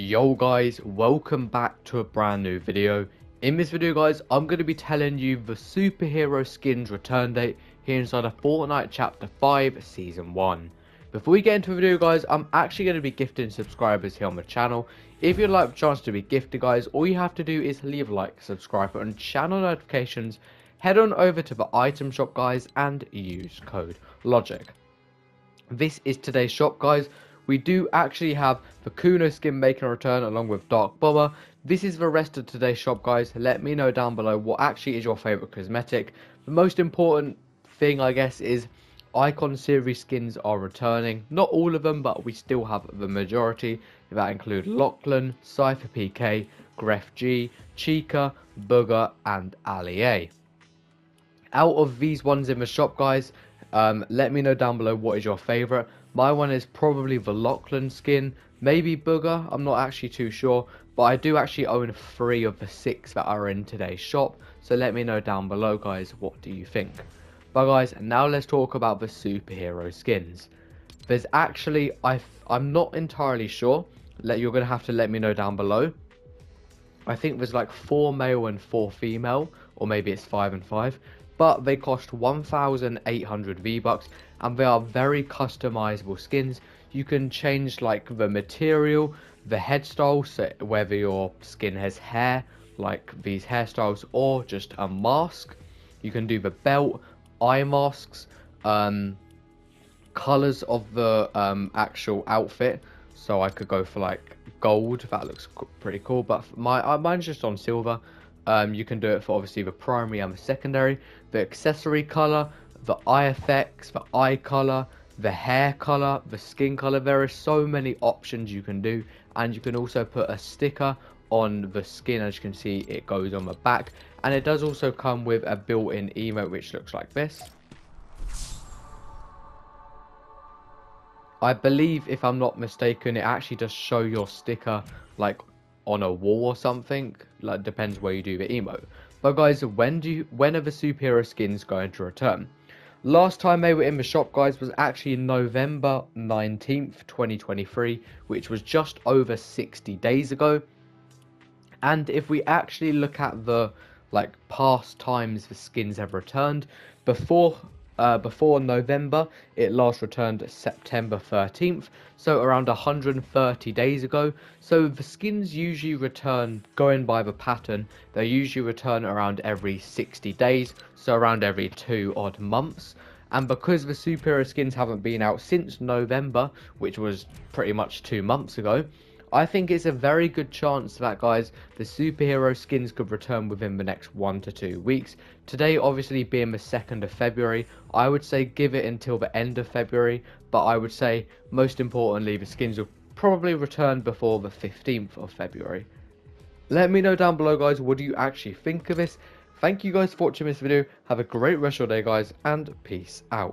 Yo guys, welcome back to a brand new video. In this video guys, I'm going to be telling you the superhero skins return date here inside of Fortnite Chapter 5 Season 1. Before we get into the video guys, I'm actually going to be gifting subscribers here on the channel. If you'd like the chance to be gifted guys, all you have to do is leave a like, subscribe button, channel notifications, head on over to the item shop guys and use code LoDj1c. This is today's shop guys. We do actually have the Kuno skin making a return along with Dark Bomber. This is the rest of today's shop guys. Let me know down below what actually is your favourite cosmetic. The most important thing I guess is Icon Series skins are returning. Not all of them, but we still have the majority. That include Lachlan, Cypher PK, Gref G, Chica, Booger and Ali A. Out of these ones in the shop guys, let me know down below what is your favourite. My one is probably the Lachlan skin, maybe Booger, I'm not actually too sure, but I do actually own 3 of the 6 that are in today's shop, so let me know down below guys, what do you think? But guys, now let's talk about the superhero skins. There's actually, I'm not entirely sure, you're going to have to let me know down below. I think there's like 4 male and 4 female, or maybe it's 5 and 5. But they cost 1,800 V-Bucks and they are very customizable skins. You can change like the material, the headstyle, so whether your skin has hair, like these hairstyles, or just a mask. You can do the belt, eye masks, colors of the actual outfit. So I could go for like gold, that looks pretty cool, but mine's just on silver. You can do it for obviously the primary and the secondary, the accessory colour, the eye effects, the eye colour, the hair colour, the skin colour. There are so many options you can do, and you can also put a sticker on the skin. As you can see, it goes on the back, and it does also come with a built-in emote which looks like this. I believe, if I'm not mistaken, it actually does show your sticker like on a wall or something, like depends where you do the emote. But guys, when are the superhero skins going to return? Last time they were in the shop guys was actually November 19th 2023, which was just over 60 days ago. And if we actually look at the like past times the skins have returned, before November it last returned September 13th, so around 130 days ago. So the skins usually return, going by the pattern, they usually return around every 60 days, so around every 2 odd months. And because the superhero skins haven't been out since November, which was pretty much 2 months ago, I think it's a very good chance that guys, the superhero skins could return within the next 1 to 2 weeks. Today obviously being the 2nd of February, I would say give it until the end of February, but I would say most importantly the skins will probably return before the 15th of February. Let me know down below guys, what do you actually think of this? Thank you guys for watching this video, have a great rest of your day guys, and peace out.